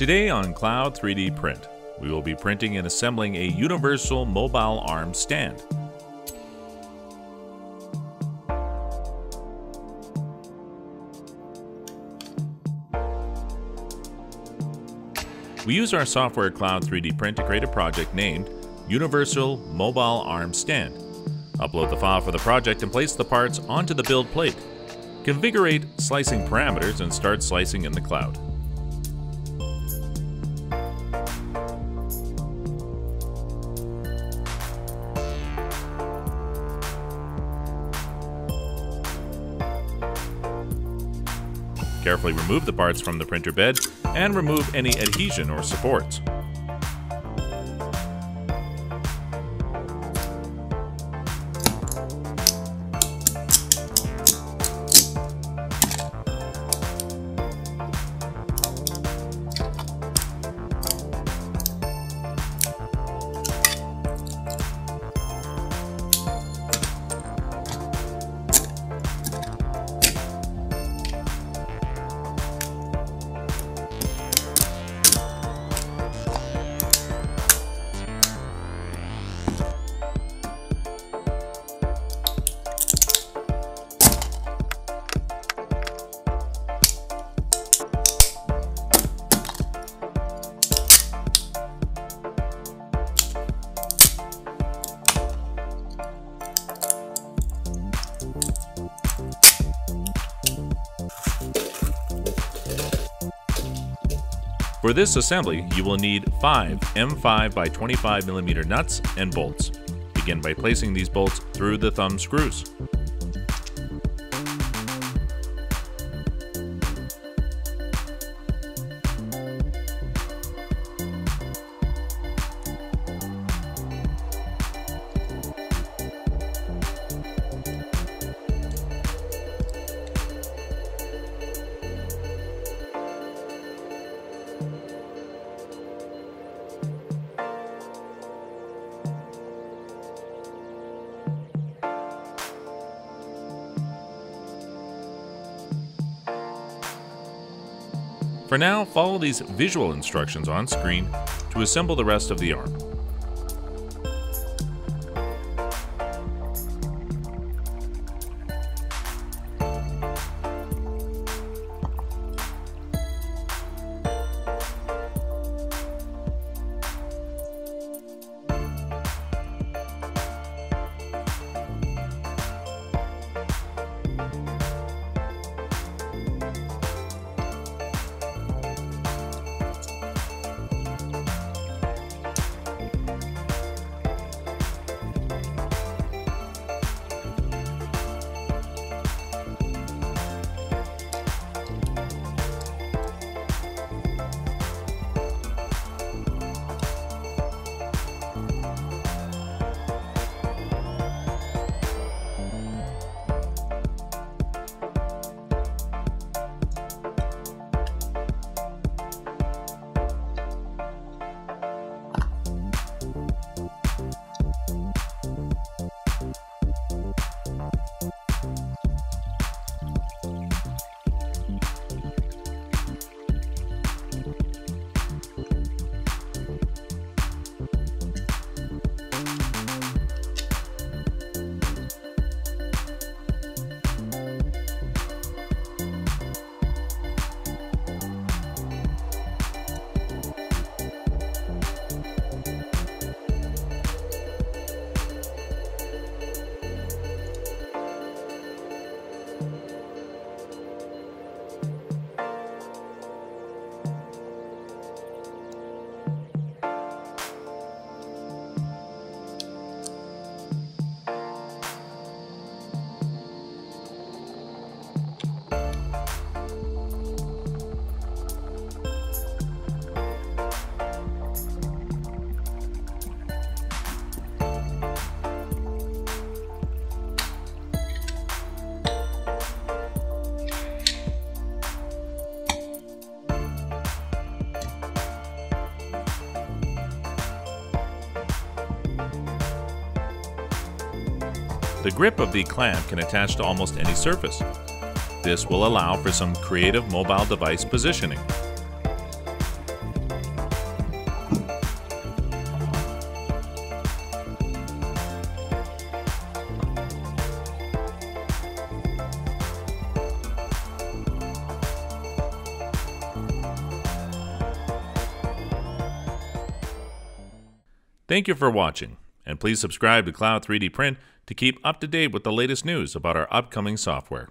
Today on Cloud 3D Print, we will be printing and assembling a universal mobile arm stand. We use our software Cloud 3D Print to create a project named Universal Mobile Arm Stand. Upload the file for the project and place the parts onto the build plate. Configure slicing parameters and start slicing in the cloud. Carefully remove the parts from the printer bed and remove any adhesion or supports. For this assembly, you will need 5 M5 by 25 mm nuts and bolts. Begin by placing these bolts through the thumb screws. For now, follow these visual instructions on screen to assemble the rest of the arm. The grip of the clamp can attach to almost any surface. This will allow for some creative mobile device positioning. Thank you for watching, and please subscribe to Cloud 3D Print to keep up to date with the latest news about our upcoming software.